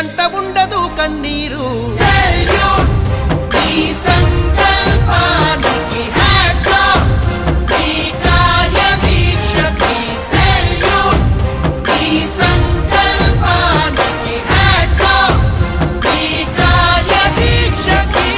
అంట ఉండదు కన్నీరు సెల్యూట్ ఈ సంకల్పానికి హ్యాట్స్ ఆఫ్ ఈ కార్య దీక్షకి సెల్యూట్ ఈ సంకల్పానికి హ్యాట్స్ ఆఫ్ ఈ కార్య దీక్షకి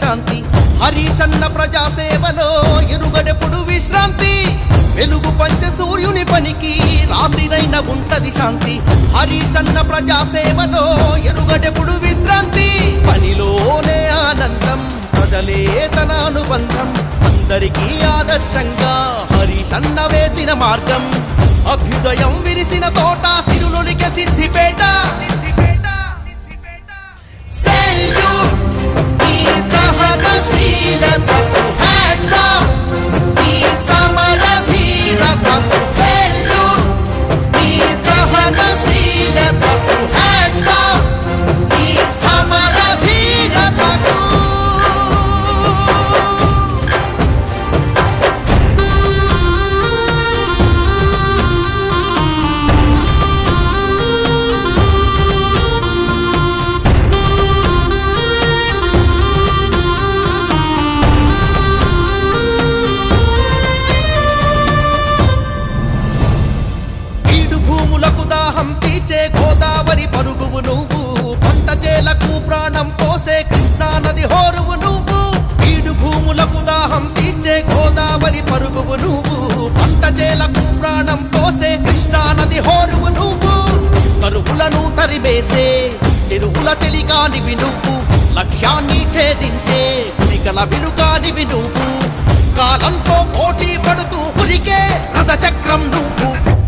శాంతి హరీశన్న ప్రజా సేవలో ఎరుగడెప్పుడు విశ్రాంతి వెలుగు పంచ సూర్యుని పనికి రాత్రిరైన ఉంటది శాంతి హరీశన్న ప్రజా సేవలో ఎరుగడెప్పుడు విశ్రాంతి పనిలోనే ఆనందం ప్రజలే తన అనుబంధం అందరికీ ఆదర్శంగా హరీశన్న వేసిన మార్గం అభ్యుదయం విరిసిన తోట సిరులొలికే సిద్ధిపేట शीलता కాలంతో పోటీ పడుతూ ఉరికే రథ చక్రం నువ్వు